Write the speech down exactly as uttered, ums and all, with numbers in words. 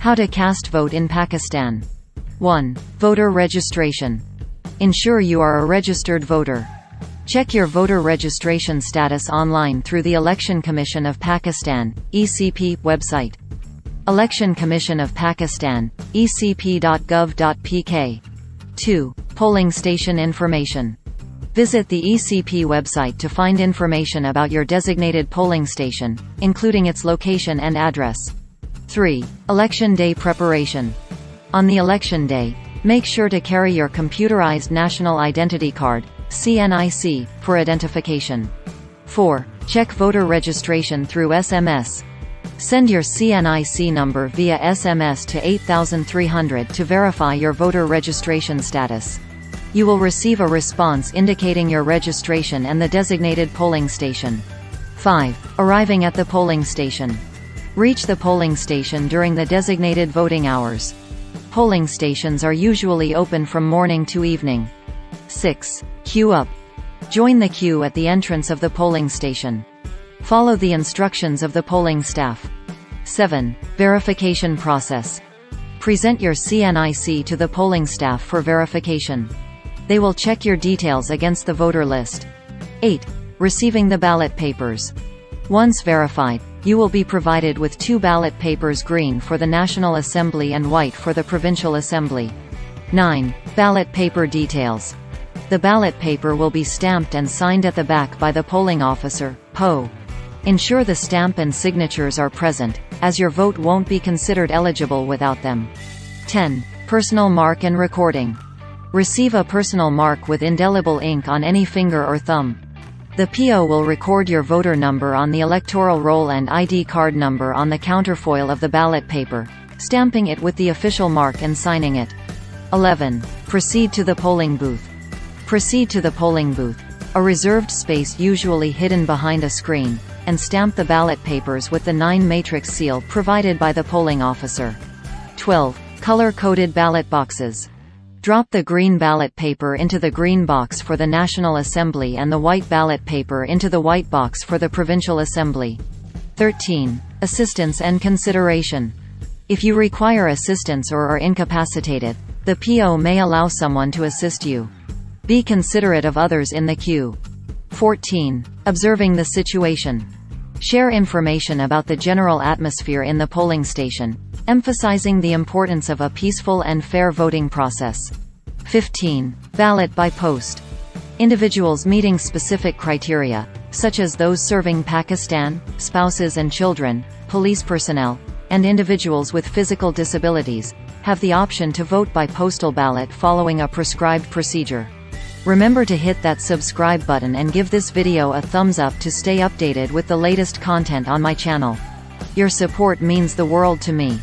How to cast vote in Pakistan. one. Voter registration. Ensure you are a registered voter. Check your voter registration status online through the Election Commission of Pakistan, E C P, website. Election Commission of Pakistan, E C P dot gov dot P K. two. Polling station information. Visit the E C P website to find information about your designated polling station, including its location and address. three. Election Day preparation. On the election day, make sure to carry your Computerized National Identity Card, C N I C, for identification. four. Check voter registration through S M S. Send your C N I C number via S M S to eight thousand three hundred to verify your voter registration status. You will receive a response indicating your registration and the designated polling station. five. Arriving at the polling station. Reach the polling station during the designated voting hours. Polling stations are usually open from morning to evening. six. Queue up. Join the queue at the entrance of the polling station. Follow the instructions of the polling staff. seven. Verification process. Present your C N I C to the polling staff for verification. They will check your details against the voter list. eight. Receiving the ballot papers. Once verified, you will be provided with two ballot papers, green for the National Assembly and white for the Provincial Assembly. nine. Ballot paper details. The ballot paper will be stamped and signed at the back by the polling officer, P O. Ensure the stamp and signatures are present, as your vote won't be considered eligible without them. ten. Personal mark and recording. Receive a personal mark with indelible ink on any finger or thumb. The P O will record your voter number on the electoral roll and I D card number on the counterfoil of the ballot paper, stamping it with the official mark and signing it. eleven. Proceed to the polling booth. Proceed to the polling booth, a reserved space usually hidden behind a screen, and stamp the ballot papers with the nine matrix seal provided by the polling officer. twelve. Color-coded ballot boxes. Drop the green ballot paper into the green box for the National Assembly and the white ballot paper into the white box for the Provincial Assembly. thirteen. Assistance and consideration. If you require assistance or are incapacitated, the P O may allow someone to assist you. Be considerate of others in the queue. fourteen. Observing the situation. Share information about the general atmosphere in the polling station, emphasizing the importance of a peaceful and fair voting process. fifteen. Ballot by post. Individuals meeting specific criteria, such as those serving Pakistan, spouses and children, police personnel, and individuals with physical disabilities, have the option to vote by postal ballot following a prescribed procedure. Remember to hit that subscribe button and give this video a thumbs up to stay updated with the latest content on my channel. Your support means the world to me.